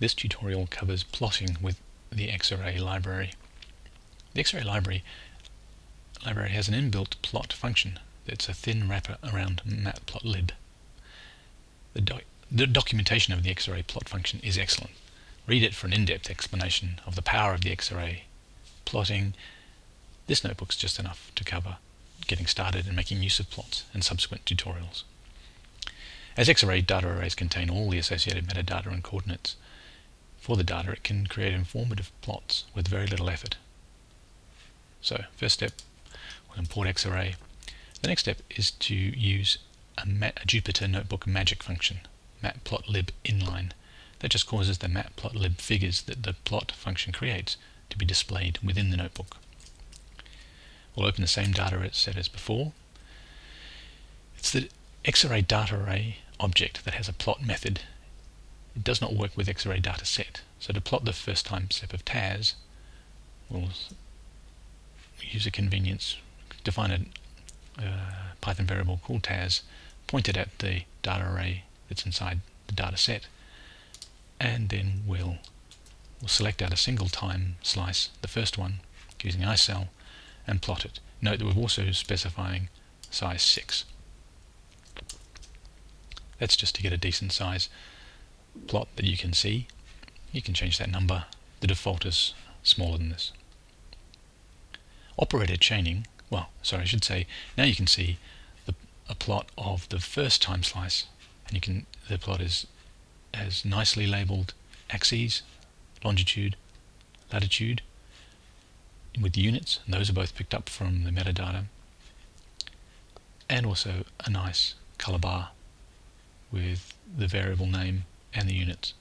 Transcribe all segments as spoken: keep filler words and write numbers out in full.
This tutorial covers plotting with the xarray library. The xarray library library has an inbuilt plot function that's a thin wrapper around matplotlib. The, doc the documentation of the xarray plot function is excellent. Read it for an in-depth explanation of the power of the xarray plotting. This notebook's just enough to cover getting started and making use of plots and subsequent tutorials. As xarray data arrays contain all the associated metadata and coordinates, for the data it can create informative plots with very little effort. So first step, we'll import xarray. The next step is to use a, mat a Jupyter notebook magic function, matplotlib inline, that just causes the matplotlib figures that the plot function creates to be displayed within the notebook. We'll open the same data set as before. It's the xarray data array object that has a plot method. It does not work with xarray data set. So to plot the first time step of T A S, we'll use a convenience, define a uh, Python variable called T A S, pointed at the data array that's inside the data set, and then we'll, we'll select out a single time slice, the first one, using iCell, and plot it. Note that we're also specifying size six. That's just to get a decent size plot that you can see. You can change that number. The default is smaller than this. Operator chaining, well, sorry, I should say, now you can see the, a plot of the first time slice, and you can, the plot is as nicely labeled axes, longitude, latitude, with units, and those are both picked up from the metadata, and also a nice color bar with the variable name and the units.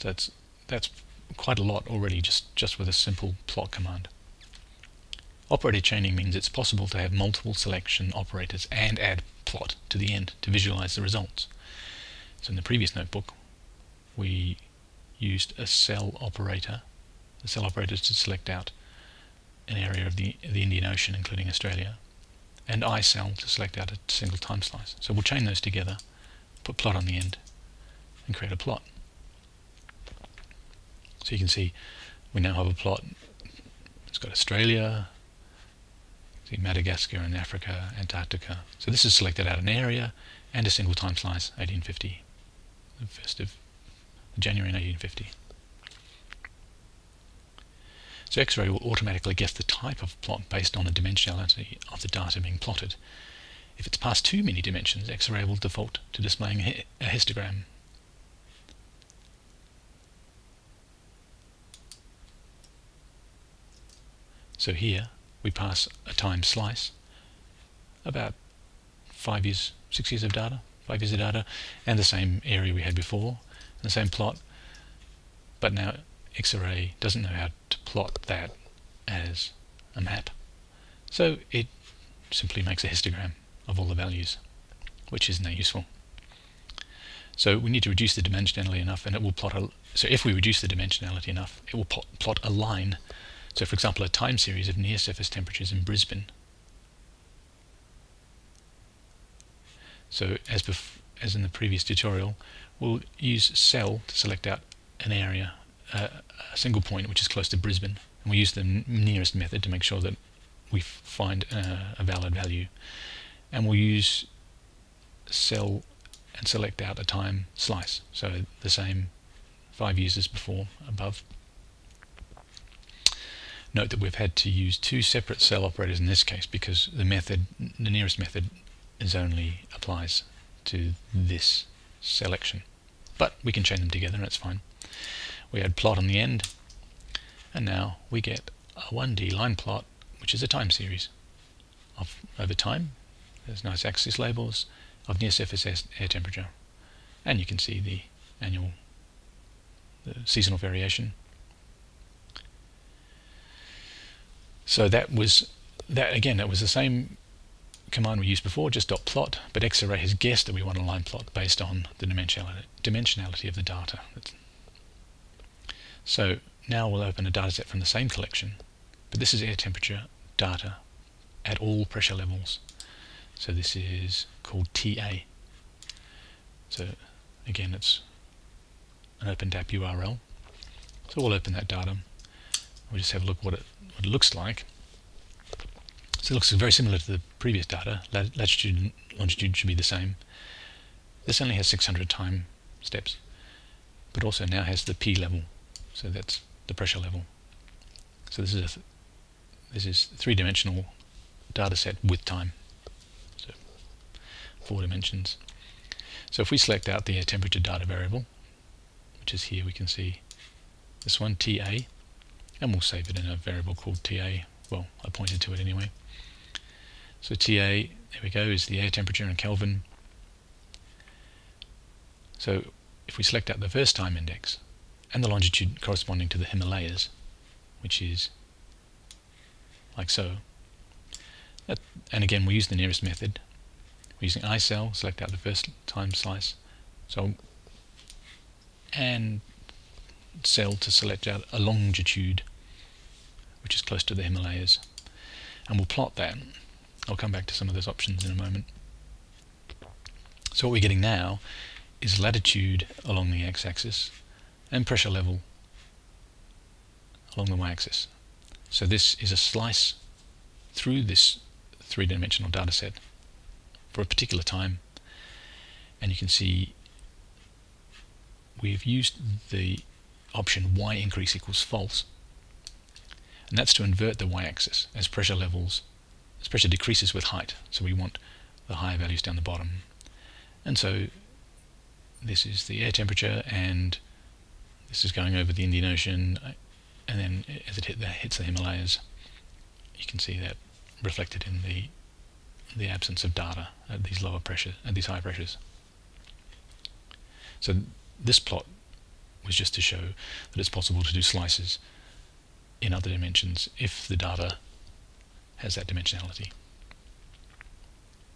That's that's quite a lot already, just just with a simple plot command. Operator chaining means it's possible to have multiple selection operators and add plot to the end to visualize the results. So in the previous notebook, we used a cell operator, the cell operators to select out an area of the the Indian Ocean, including Australia, and iCell to select out a single time slice. So we'll chain those together, put plot on the end, and create a plot. So you can see we now have a plot. It's got Australia, see Madagascar and Africa, Antarctica. So this has selected out an area and a single time slice, eighteen fifty, the first of January eighteen fifty. So xarray will automatically guess the type of plot based on the dimensionality of the data being plotted. If it's past too many dimensions, xarray will default to displaying a histogram. So here we pass a time slice, about five years, six years of data, five years of data, and the same area we had before, and the same plot, but now xarray doesn't know how to plot that as a map, so it simply makes a histogram of all the values, which isn't that useful. So we need to reduce the dimensionality enough, and it will plot a, so if we reduce the dimensionality enough, it will plot, plot a line. So for example, a time series of near surface temperatures in Brisbane. So as bef as in the previous tutorial, we'll use cell to select out an area, uh, a single point which is close to Brisbane, and we use the nearest method to make sure that we find uh, a valid value, and we'll use cell and select out a time slice, so the same five years as before above. Note that we've had to use two separate cell operators in this case because the method, the nearest method, is only applies to this selection, but we can chain them together and it's fine. We add plot on the end, and now we get a one D line plot, which is a time series of over time. There's nice axis labels of near surface air temperature, and you can see the annual, the seasonal variation. So that was that again. That was the same command we used before, just dot plot. But xarray has guessed that we want a line plot based on the dimensionality dimensionality of the data. That's So now we'll open a dataset from the same collection, but this is air temperature data at all pressure levels. So this is called T A. So again, it's an OpenDAP U R L. So we'll open that data. We'll just have a look what it, what it looks like. So it looks very similar to the previous data. Lat latitude and longitude should be the same. This only has six hundred time steps, but also now has the P level, so that's the pressure level. So this is a th this is three-dimensional data set with time, so four dimensions. So if we select out the temperature data variable, which is here, we can see this one, T A, and we'll save it in a variable called T A. Well, I pointed to it anyway. So T A, there we go, is the air temperature in Kelvin. So if we select out the first time index and the longitude corresponding to the Himalayas, which is like so, that, and again we use the nearest method. We're using iCell, select out the first time slice, so and cell to select out a longitude which is close to the Himalayas, and we'll plot that. I'll come back to some of those options in a moment. So what we're getting now is latitude along the x-axis and pressure level along the y-axis. So this is a slice through this three-dimensional data set for a particular time, and you can see we've used the option y increase equals false, and that's to invert the y-axis as pressure levels as pressure decreases with height, so we want the higher values down the bottom. And so this is the air temperature, and this is going over the Indian Ocean, and then as it hit the, hits the Himalayas, you can see that reflected in the the absence of data at these lower pressures, at these high pressures. So this plot was just to show that it's possible to do slices in other dimensions if the data has that dimensionality.